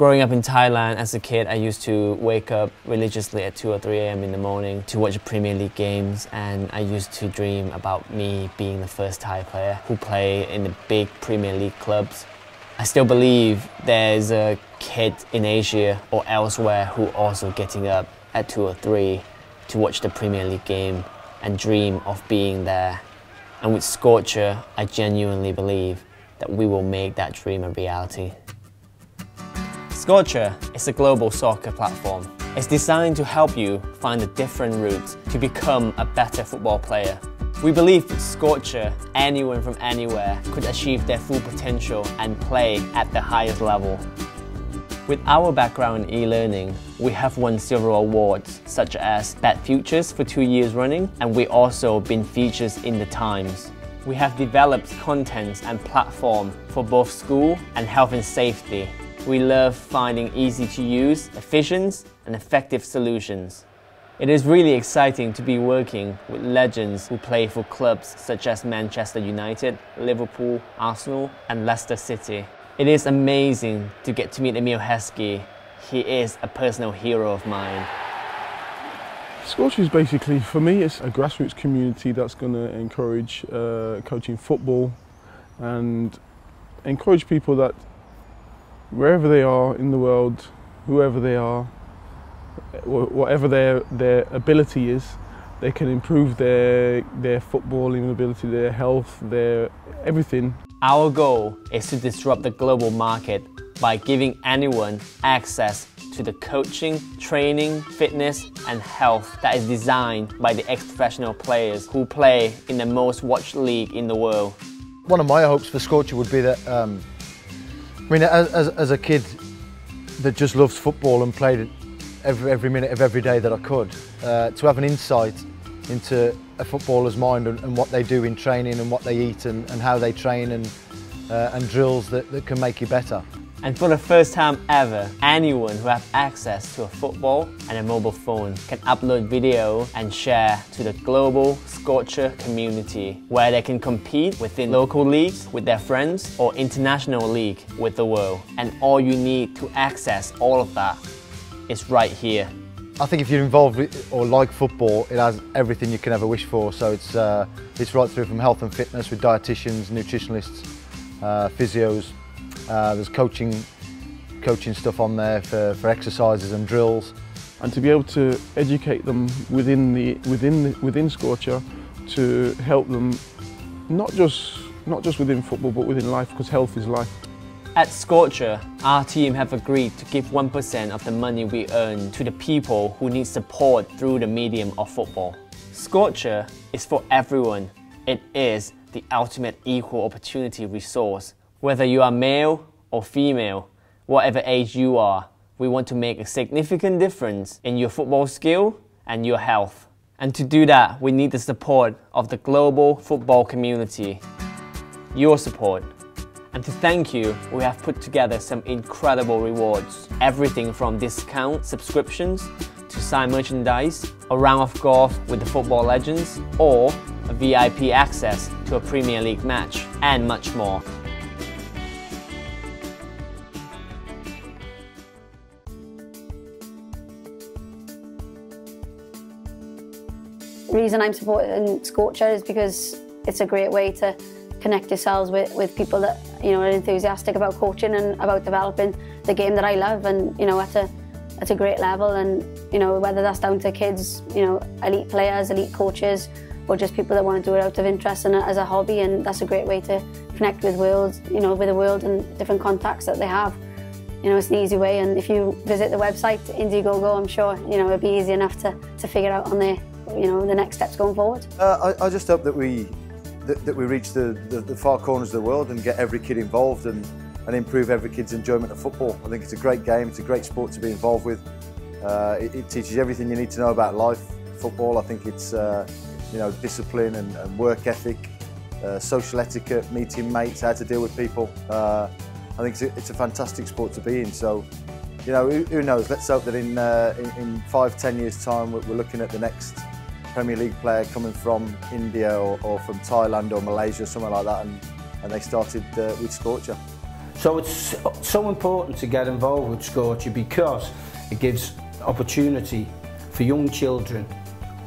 Growing up in Thailand as a kid, I used to wake up religiously at 2 or 3 a.m. in the morning to watch Premier League games, and I used to dream about me being the first Thai player who play in the big Premier League clubs. I still believe there's a kid in Asia or elsewhere who also getting up at 2 or 3 to watch the Premier League game and dream of being there. And with Scorcher, I genuinely believe that we will make that dream a reality. Scorcher is a global soccer platform. It's designed to help you find the different routes to become a better football player. We believe with Scorcher, anyone from anywhere could achieve their full potential and play at the highest level. With our background in e-learning, we have won several awards such as Best Futures for 2 years running, and we also been featured in The Times. We have developed contents and platform for both school and health and safety. We love finding easy-to-use, efficient and effective solutions. It is really exciting to be working with legends who play for clubs such as Manchester United, Liverpool, Arsenal and Leicester City. It is amazing to get to meet Emil Heskey. He is a personal hero of mine. Scorcher is basically, for me, it's a grassroots community that's going to encourage coaching football and encourage people that wherever they are in the world, whoever they are, whatever their ability is, they can improve their footballing ability, their health, their everything. Our goal is to disrupt the global market by giving anyone access to the coaching, training, fitness and health that is designed by the ex-professional players who play in the most watched league in the world. One of my hopes for Scorcher would be that I mean, as a kid that just loves football and played it every minute of every day that I could, to have an insight into a footballer's mind and what they do in training and what they eat and how they train and drills that can make you better. And for the first time ever, anyone who has access to a football and a mobile phone can upload video and share to the global Scorcher community, where they can compete within local leagues with their friends or international league with the world. And all you need to access all of that is right here. I think if you're involved with or like football, it has everything you can ever wish for. So it's right through from health and fitness with dietitians, nutritionists, physios. There's coaching stuff on there for exercises and drills, and to be able to educate them within Scorcher to help them not just within football but within life, because health is life. At Scorcher, our team have agreed to give 1% of the money we earn to the people who need support through the medium of football. Scorcher is for everyone. It is the ultimate equal opportunity resource. Whether you are male or female, whatever age you are, we want to make a significant difference in your football skill and your health. And to do that, we need the support of the global football community. Your support. And to thank you, we have put together some incredible rewards. Everything from discount subscriptions to signed merchandise, a round of golf with the football legends, or a VIP access to a Premier League match, and much more. The reason I'm supporting Scorcher is because it's a great way to connect yourselves with people that, you know, are enthusiastic about coaching and about developing the game that I love, and, you know, at a great level. And, you know, whether that's down to kids, you know, elite players, elite coaches, or just people that want to do it out of interest and as a hobby. And that's a great way to connect with worlds, you know, with the world and different contacts that they have. You know, it's an easy way, and if you visit the website Indiegogo, I'm sure, you know, it'd be easy enough to figure out on there, you know, the next steps going forward. I just hope that we reach the far corners of the world and get every kid involved and improve every kid's enjoyment of football. I think it's a great game, it's a great sport to be involved with. It teaches everything you need to know about life, football. I think it's, you know, discipline and work ethic, social etiquette, meeting mates, how to deal with people. I think it's a fantastic sport to be in. So, you know, who knows? Let's hope that in 5–10 years' time we're looking at the next Premier League player coming from India or from Thailand or Malaysia or somewhere like that, and they started with Scorcher. So it's so important to get involved with Scorcher because it gives opportunity for young children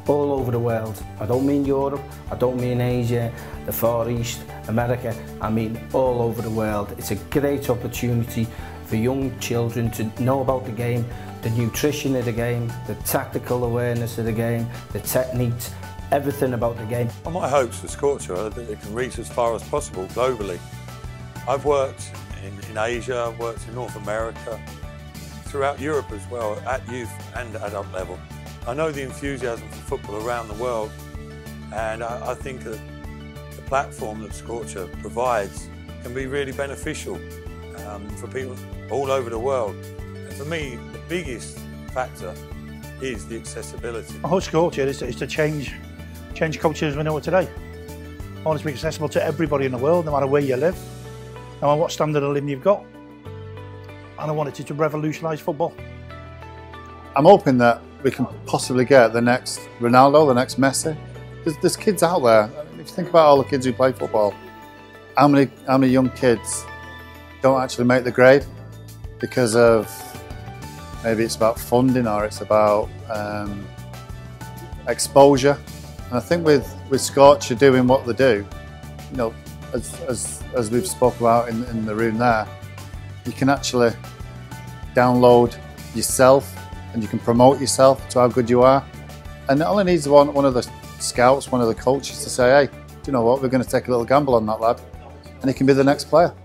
all over the world. I don't mean Europe, I don't mean Asia, the Far East, America, I mean all over the world. It's a great opportunity for young children to know about the game, the nutrition of the game, the tactical awareness of the game, the techniques, everything about the game. Well, my hopes for Scorcher are that it can reach as far as possible globally. I've worked in Asia, I've worked in North America, throughout Europe as well, at youth and adult level. I know the enthusiasm for football around the world, and I think that the platform that Scorcher provides can be really beneficial for people all over the world. And for me, the biggest factor is the accessibility. The whole Scorcher is to change culture as we know it today. I want it to be accessible to everybody in the world, no matter where you live, no matter what standard of living you've got. And I want it to revolutionise football. I'm hoping that we can possibly get the next Ronaldo, the next Messi. There's kids out there. If you think about all the kids who play football, how many young kids don't actually make the grade because of maybe it's about funding or it's about exposure. And I think with Scorcher doing what they do, you know, as we've spoken about in the room there, you can actually download yourself and you can promote yourself to how good you are. And it only needs one of the scouts, one of the coaches to say, hey, do you know what, we're going to take a little gamble on that lad. And he can be the next player.